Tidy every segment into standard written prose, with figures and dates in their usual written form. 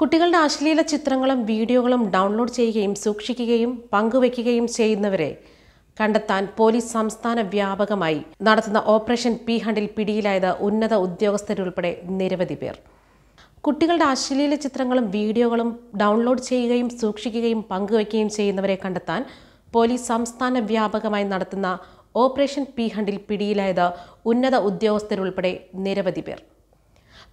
കുട്ടികളുടെ അശ്ലീല ചിത്രങ്ങളും വീഡിയോകളും ഡൗൺലോഡ് ചെയ്യുകയും സൂക്ഷിക്കുകയും പങ്കുവെക്കുകയും ചെയ്യുന്നവരെ കണ്ടെത്താൻ പോലീസ് സംസ്ഥാന വ്യാപകമായി നടത്തുന്ന ഓപ്പറേഷൻ പി ഹണ്ടിൽ പിടിയിലായത് ഉന്നത ഉദ്യോഗസ്ഥരുൾപ്പെടെ നിരവധി പേർ. കുട്ടികളുടെ അശ്ലീല ചിത്രങ്ങളും വീഡിയോകളും ഡൗൺലോഡ് ചെയ്യുകയും സൂക്ഷിക്കുകയും പങ്കുവെക്കുകയും ചെയ്യുന്നവരെ കണ്ടെത്താൻ പോലീസ് സംസ്ഥാന വ്യാപകമായി നടത്തുന്ന ഓപ്പറേഷൻ പി ഹണ്ടിൽ പിടിയിലായത് ഉന്നത ഉദ്യോഗസ്ഥരുൾപ്പെടെ നിരവധി പേർ.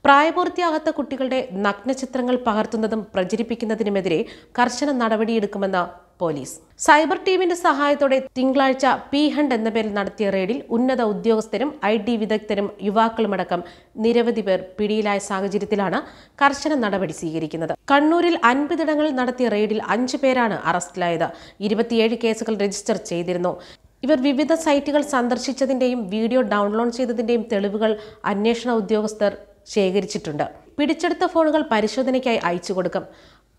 പ്രായപൂർത്തിയാകാത്ത കുട്ടികളുടെ നഗ്നചിത്രങ്ങൾ പകർത്തുന്നതും പ്രചരിപ്പിക്കുന്നതിനുമെതിരെ കർശന നടപടിയെടുക്കുമെന്ന് പോലീസ്. സൈബർ ടീമിന്റെ സഹായത്തോടെ തിങ്കളാഴ്ച പി ഹണ്ട് എന്ന പേരിൽ നടത്തിയ റെയ്ഡിൽ ഉന്നത ഉദ്യോഗസ്ഥരും IT വിദഗ്ധരും യുവാക്കളുമടക്കം നിരവധി പേർ പിടിയിലായ സാഹചര്യത്തിലാണ് കർശന നടപടി സ്വീകരിക്കുന്നത്. കണ്ണൂരിൽ 50 ഇടങ്ങളിൽ നടത്തിയ റെയ്ഡിൽ 5 പേരാണ് അറസ്റ്റിലായത്. 27 കേസുകൾ രജിസ്റ്റർ ചെയ്തിരുന്നു. ഇവർ വിവിധ സൈറ്റുകൾ സന്ദർശിച്ചതിന്റെയും വീഡിയോ ഡൗൺലോഡ് ചെയ്തതിന്റെയും തെളിവുകൾ അന്വേഷണ ഉദ്യോഗസ്ഥർ ശേഖരിച്ചിട്ടുണ്ട്. പിടിച്ചെടുത്ത ഫോണുകൾ പരിശോധനയ്ക്കായി അയച്ചു കൊടുക്കും.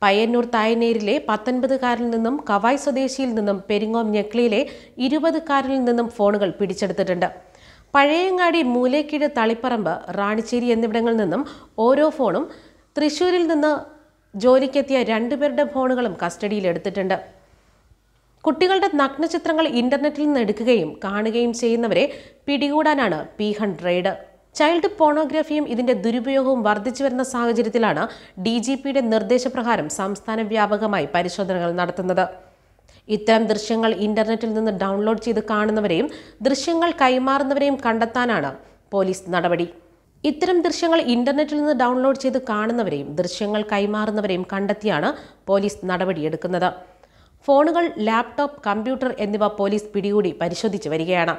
പയ്യന്നൂർ തായനേരിലെ 19-കാരിൽ നിന്നും, കവായ് സ്വദേശിയിൽ നിന്നും, പെരിങ്ങോം ഞെക്ലിയിലെ 20-കാരിൽ നിന്നും ഫോണുകൾ പിടിച്ചെടുത്തിട്ടുണ്ട്. പഴയങ്ങാടി, മൂലേക്കീഴ്, തളിപ്പറമ്പ്, റാണിച്ചേരി എന്നിവിടങ്ങളിൽ നിന്നും ഓരോ ഫോണും, തൃശ്ശൂരിൽ നിന്ന് ജോലിക്കെത്തിയ 2 പേരുടെ ഫോണുകളും കസ്റ്റഡിയിലെടുത്തിട്ടുണ്ട്. കുട്ടികളുടെ നഗ്നചിത്രങ്ങൾ ഇന്റർനെറ്റിൽ നിന്ന് എടുക്കുകയും കാണുകയും ചെയ്യുന്നവരെ പിടികൂടാനാണ് പി ഹണ്ട് റെയ്ഡ്. ചൈൽഡ് പോണോഗ്രാഫിയും ഇതിന്റെ ദുരുപയോഗവും വർദ്ധിച്ചു വരുന്ന സാഹചര്യത്തിലാണ് DGPയുടെ നിർദ്ദേശപ്രകാരം സംസ്ഥാന വ്യാപകമായി പരിശോധനകൾ നടത്തുന്നത്. ഇത്തരം ദൃശ്യങ്ങൾ ഇന്റർനെറ്റിൽ നിന്ന് ഡൗൺലോഡ് ചെയ്ത് കാണുന്നവരെയും ദൃശ്യങ്ങൾ കൈമാറുന്നവരെയും കണ്ടെത്താനാണ് പോലീസ് നടപടി. ഇത്തരം ദൃശ്യങ്ങൾ ഇന്റർനെറ്റിൽ നിന്ന് ഡൗൺലോഡ് ചെയ്ത് കാണുന്നവരെയും ദൃശ്യങ്ങൾ കൈമാറുന്നവരെയും കണ്ടെത്തിയാണ് പോലീസ് നടപടിയെടുക്കുന്നത്. ഫോണുകൾ, ലാപ്ടോപ്പ്, കമ്പ്യൂട്ടർ എന്നിവ പോലീസ് പിടികൂടി പരിശോധിച്ചു വരികയാണ്.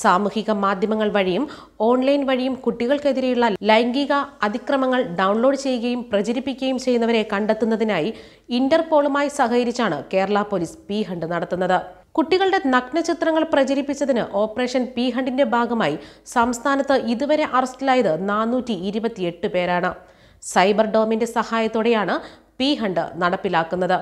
സാമൂഹിക മാധ്യമങ്ങൾ വഴിയും ഓൺലൈൻ വഴിയും കുട്ടികൾക്കെതിരെയുള്ള ലൈംഗിക അതിക്രമങ്ങൾ ഡൗൺലോഡ് ചെയ്യുകയും പ്രചരിപ്പിക്കുകയും ചെയ്യുന്നവരെ കണ്ടെത്തുന്നതിനായി ഇന്റർപോളുമായി സഹകരിച്ചാണ് കേരള പോലീസ് പി ഹണ്ട് നടത്തുന്നത്. കുട്ടികളുടെ നഗ്നചിത്രങ്ങൾ പ്രചരിപ്പിച്ചതിന് ഓപ്പറേഷൻ പി ഹണ്ടിന്റെ ഭാഗമായി സംസ്ഥാനത്ത് ഇതുവരെ അറസ്റ്റിലായത് 428 പേരാണ്. സൈബർ ഡോമിന്റെ സഹായത്തോടെയാണ് പി ഹണ്ട് നടപ്പിലാക്കുന്നത്.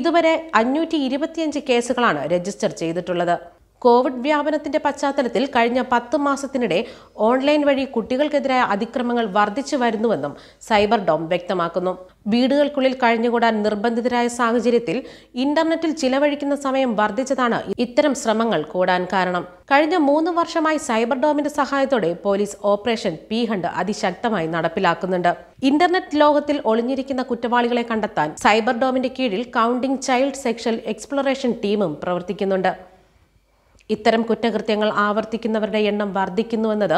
ഇതുവരെ 525 കേസുകളാണ് രജിസ്റ്റർ ചെയ്തിട്ടുള്ളത്. കോവിഡ് വ്യാപനത്തിന്റെ പശ്ചാത്തലത്തിൽ കഴിഞ്ഞ 10 മാസത്തിനിടെ ഓൺലൈൻ വഴി കുട്ടികൾക്കെതിരായ അതിക്രമങ്ങൾ വർദ്ധിച്ചു വരുന്നുവെന്നും സൈബർ ഡോം വ്യക്തമാക്കുന്നു. വീടുകൾക്കുള്ളിൽ കഴിഞ്ഞുകൂടാൻ നിർബന്ധിതരായ സാഹചര്യത്തിൽ ഇന്റർനെറ്റിൽ ചിലവഴിക്കുന്ന സമയം വർദ്ധിച്ചതാണ് ഇത്തരം ശ്രമങ്ങൾ കൂടാൻ കാരണം. കഴിഞ്ഞ 3 വർഷമായി സൈബർ ഡോമിന്റെ സഹായത്തോടെ പോലീസ് ഓപ്പറേഷൻ പി ഹണ്ട് അതിശക്തമായി നടപ്പിലാക്കുന്നുണ്ട്. ഇന്റർനെറ്റ് ലോകത്തിൽ ഒളിഞ്ഞിരിക്കുന്ന കുറ്റവാളികളെ കണ്ടെത്താൻ സൈബർ ഡോമിന്റെ കീഴിൽ കൗണ്ടിംഗ് ചൈൽഡ് സെക്ഷൽ എക്സ്പ്ലോറേഷൻ ടീമും പ്രവർത്തിക്കുന്നുണ്ട്. ഇത്തരം കുറ്റകൃത്യങ്ങൾ ആവർത്തിക്കുന്നവരുടെ എണ്ണം വർദ്ധിക്കുന്നുവെന്നത്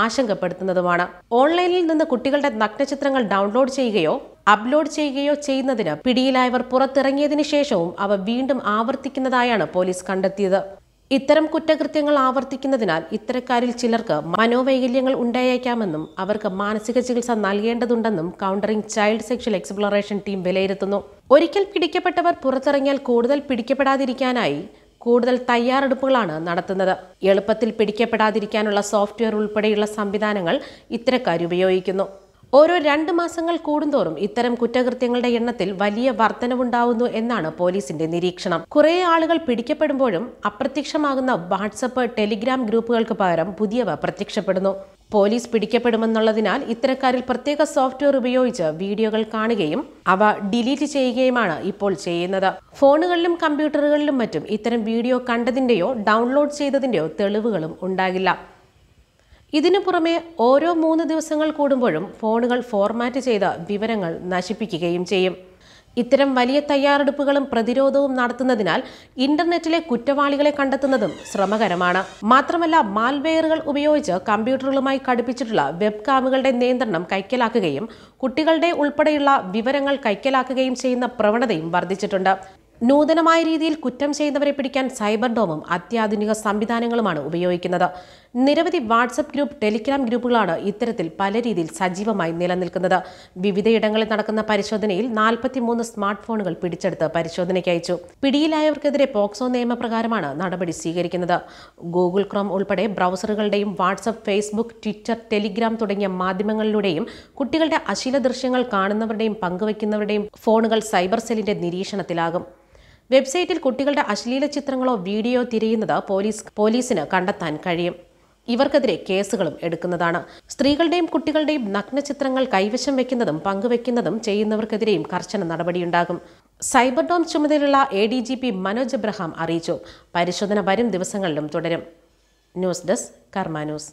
ആശങ്കപ്പെടുത്തുന്നതുമാണ്. ഓൺലൈനിൽ നിന്ന് കുട്ടികളുടെ നഗ്നചിത്രങ്ങൾ ഡൗൺലോഡ് ചെയ്യുകയോ അപ്ലോഡ് ചെയ്യുകയോ ചെയ്യുന്നതിന് പിടിയിലായവർ പുറത്തിറങ്ങിയതിനു ശേഷവും അവ വീണ്ടും ആവർത്തിക്കുന്നതായാണ് പോലീസ് കണ്ടെത്തിയത്. ഇത്തരം കുറ്റകൃത്യങ്ങൾ ആവർത്തിക്കുന്നതിനാൽ ഇത്തരക്കാരിൽ ചിലർക്ക് മനോവൈകല്യങ്ങൾ ഉണ്ടായേക്കാമെന്നും അവർക്ക് മാനസിക ചികിത്സ നൽകേണ്ടതുണ്ടെന്നും countering child sexual exploration team വിലയിരുത്തുന്നു. ഒരിക്കൽ പിടിക്കപ്പെട്ടവർ പുറത്തിറങ്ങിയാൽ കൂടുതൽ പിടിക്കപ്പെടാതിരിക്കാനായി കൂടുതൽ തയ്യാറെടുപ്പുകളാണ് നടത്തുന്നത്. എളുപ്പത്തിൽ പിടിക്കപ്പെടാതിരിക്കാനുള്ള സോഫ്റ്റ്വെയർ ഉൾപ്പെടെയുള്ള സംവിധാനങ്ങൾ ഇത്തരക്കാർ ഉപയോഗിക്കുന്നു. ഓരോ 2 മാസങ്ങൾ കൂടുന്തോറും ഇത്തരം കുറ്റകൃത്യങ്ങളുടെ എണ്ണത്തിൽ വലിയ വർധനവുണ്ടാവുന്നു എന്നാണ് പോലീസിന്റെ നിരീക്ഷണം. കുറേ ആളുകൾ പിടിക്കപ്പെടുമ്പോഴും അപ്രത്യക്ഷമാകുന്ന വാട്സപ്പ്, ടെലിഗ്രാം ഗ്രൂപ്പുകൾക്ക് പകരം പുതിയവ പ്രത്യക്ഷപ്പെടുന്നു. പോലീസ് പിടിക്കപ്പെടുമെന്നുള്ളതിനാൽ ഇത്തരക്കാരിൽ പ്രത്യേക സോഫ്റ്റ്വെയർ ഉപയോഗിച്ച് വീഡിയോകൾ കാണുകയും അവ ഡിലീറ്റ് ചെയ്യുകയുമാണ് ഇപ്പോൾ ചെയ്യുന്നത്. ഫോണുകളിലും കമ്പ്യൂട്ടറുകളിലും മറ്റും ഇത്തരം വീഡിയോ കണ്ടതിന്റെയോ ഡൗൺലോഡ് ചെയ്തതിന്റെയോ തെളിവുകളും ഉണ്ടാകില്ല. ഇതിനു പുറമെ ഓരോ 3 ദിവസങ്ങൾ കൂടുമ്പോഴും ഫോണുകൾ ഫോർമാറ്റ് ചെയ്ത വിവരങ്ങൾ നശിപ്പിക്കുകയും ചെയ്യും. ഇത്തരം വലിയ തയ്യാറെടുപ്പുകളും പ്രതിരോധവും നടത്തുന്നതിനാൽ ഇന്റർനെറ്റിലെ കുറ്റവാളികളെ കണ്ടെത്തുന്നതും ശ്രമകരമാണ്. മാത്രമല്ല, മാൽവെയറുകൾ ഉപയോഗിച്ച് കമ്പ്യൂട്ടറുകളുമായി ഘടിപ്പിച്ചിട്ടുള്ള വെബ് കാമുകളുടെ നിയന്ത്രണം കൈക്കലാക്കുകയും കുട്ടികളുടെ ഉൾപ്പെടെയുള്ള വിവരങ്ങൾ കൈക്കലാക്കുകയും ചെയ്യുന്ന പ്രവണതയും വർദ്ധിച്ചിട്ടുണ്ട്. നൂതനമായ രീതിയിൽ കുറ്റം ചെയ്യുന്നവരെ പിടിക്കാൻ സൈബർ ഡോമും അത്യാധുനിക സംവിധാനങ്ങളുമാണ് ഉപയോഗിക്കുന്നത്. നിരവധി വാട്സപ്പ് ഗ്രൂപ്പ്, ടെലിഗ്രാം ഗ്രൂപ്പുകളാണ് ഇത്തരത്തിൽ പല രീതിയിൽ സജീവമായി നിലനിൽക്കുന്നത്. വിവിധയിടങ്ങളിൽ നടക്കുന്ന പരിശോധനയിൽ 43 സ്മാർട്ട് ഫോണുകൾ പിടിച്ചെടുത്ത് പരിശോധനയ്ക്ക് അയച്ചു. പിടിയിലായവർക്കെതിരെ പോക്സോ നിയമപ്രകാരമാണ് നടപടി സ്വീകരിക്കുന്നത്. ഗൂഗിൾ ക്രോം ഉൾപ്പെടെ ബ്രൗസറുകളുടെയും വാട്സപ്പ്, ഫേസ്ബുക്ക്, ട്വിറ്റർ, ടെലിഗ്രാം തുടങ്ങിയ മാധ്യമങ്ങളിലൂടെയും കുട്ടികളുടെ അശ്ലീല ദൃശ്യങ്ങൾ കാണുന്നവരുടെയും പങ്കുവയ്ക്കുന്നവരുടെയും ഫോണുകൾ സൈബർ സെല്ലിന്റെ നിരീക്ഷണത്തിലാകും. വെബ്സൈറ്റിൽ കുട്ടികളുടെ അശ്ലീല ചിത്രങ്ങളോ വീഡിയോ തിരയുന്നത് പോലീസിന് കണ്ടെത്താൻ കഴിയും. ഇവർക്കെതിരെ കേസുകളും എടുക്കുന്നതാണ്. സ്ത്രീകളുടെയും കുട്ടികളുടെയും നഗ്നചിത്രങ്ങൾ കൈവശം വെക്കുന്നതും പങ്കുവെക്കുന്നതും ചെയ്യുന്നവർക്കെതിരെയും കർശന നടപടിയുണ്ടാകും. സൈബർ ഡോം ചുമതലയുള്ള ADGP മനോജ് എബ്രഹാം അറിയിച്ചു. പരിശോധന വരും ദിവസങ്ങളിലും തുടരും. News desk Karma news.